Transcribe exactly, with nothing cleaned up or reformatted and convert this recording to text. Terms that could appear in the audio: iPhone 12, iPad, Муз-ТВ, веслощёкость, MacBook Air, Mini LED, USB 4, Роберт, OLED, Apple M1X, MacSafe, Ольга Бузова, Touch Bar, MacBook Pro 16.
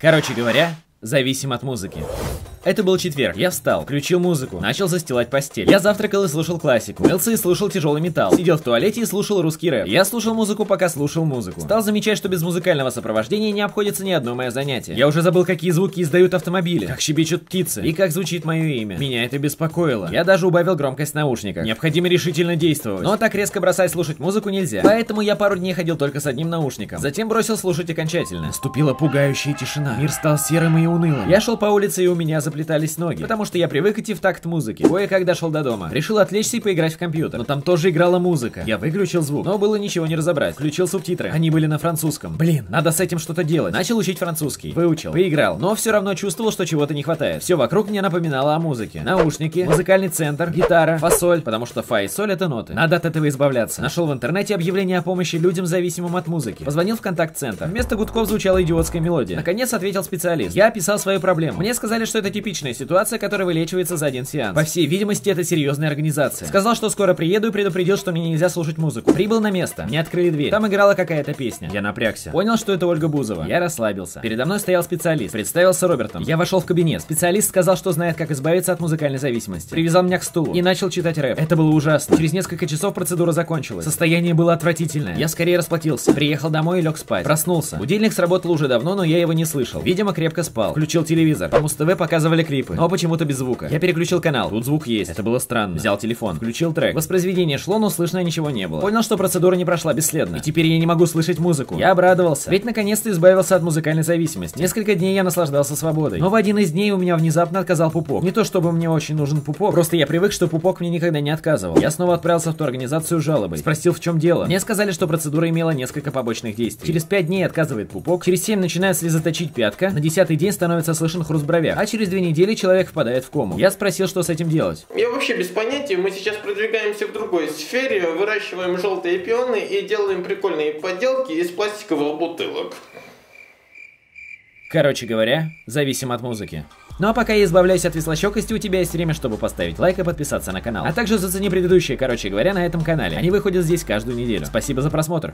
Короче говоря, зависим от музыки. Это был четверг. Я встал, включил музыку, начал застилать постель. Я завтракал и слушал классику. Мылся и слушал тяжелый металл. Сидел в туалете и слушал русский рэп. Я слушал музыку, пока слушал музыку. Стал замечать, что без музыкального сопровождения не обходится ни одно мое занятие. Я уже забыл, какие звуки издают автомобили, как щебечут птицы и как звучит мое имя. Меня это беспокоило. Я даже убавил громкость наушника. Необходимо решительно действовать. Но так резко бросать слушать музыку нельзя. Поэтому я пару дней ходил только с одним наушником. Затем бросил слушать окончательно. Наступила пугающая тишина. Мир стал серым и унылым. Я шел по улице, и у меня заплетались ноги, потому что я привык идти в такт музыки. Кое-как дошел до дома. Решил отвлечься и поиграть в компьютер, но там тоже играла музыка. Я выключил звук, но было ничего не разобрать. Включил субтитры, они были на французском. Блин, надо с этим что-то делать. Начал учить французский. Выучил, поиграл, но все равно чувствовал, что чего-то не хватает. Все вокруг мне напоминало о музыке. Наушники, музыкальный центр, гитара, фасоль, потому что фа и соль — это ноты. Надо от этого избавляться. Нашел в интернете объявление о помощи людям, зависимым от музыки. Позвонил в контакт-центр. Вместо гудков звучала идиотская мелодия. Наконец ответил специалист. Я описал свою проблему. Мне сказали, что это типичная ситуация, которая вылечивается за один сеанс. По всей видимости, это серьезная организация. Сказал, что скоро приеду, и предупредил, что мне нельзя слушать музыку. Прибыл на место. Мне открыли дверь. Там играла какая-то песня. Я напрягся. Понял, что это Ольга Бузова. Я расслабился. Передо мной стоял специалист. Представился Робертом. Я вошел в кабинет. Специалист сказал, что знает, как избавиться от музыкальной зависимости. Привязал меня к стулу и начал читать рэп. Это было ужасно. Через несколько часов процедура закончилась. Состояние было отвратительное. Я скорее расплатился. Приехал домой и лег спать. Проснулся. Будильник сработал уже давно, но я его не слышал. Видимо, крепко спал. Включил телевизор. По Муз-ТВ показывали клипы, но почему-то без звука. Я переключил канал, тут звук есть. Это было странно. Взял телефон, включил трек. Воспроизведение шло, но слышно ничего не было. Понял, что процедура не прошла бесследно. И теперь я не могу слышать музыку. Я обрадовался, ведь наконец-то избавился от музыкальной зависимости. Несколько дней я наслаждался свободой. Но в один из дней у меня внезапно отказал пупок. Не то чтобы мне очень нужен пупок, просто я привык, что пупок мне никогда не отказывал. Я снова отправился в ту организацию жалобой. Спросил, в чем дело. Мне сказали, что процедура имела несколько побочных действий. Через пять дней отказывает пупок, через семь начинает слезоточить пятка, на десятый день становится слышен хруст бровя, а через две недели человек впадает в кому. Я спросил, что с этим делать. Я вообще без понятия, мы сейчас продвигаемся в другой сфере, выращиваем желтые пионы и делаем прикольные поделки из пластиковых бутылок. Короче говоря, зависим от музыки. Ну а пока я избавляюсь от веслощёкости, у тебя есть время, чтобы поставить лайк и подписаться на канал. А также зацени предыдущие, короче говоря, на этом канале. Они выходят здесь каждую неделю. Спасибо за просмотр.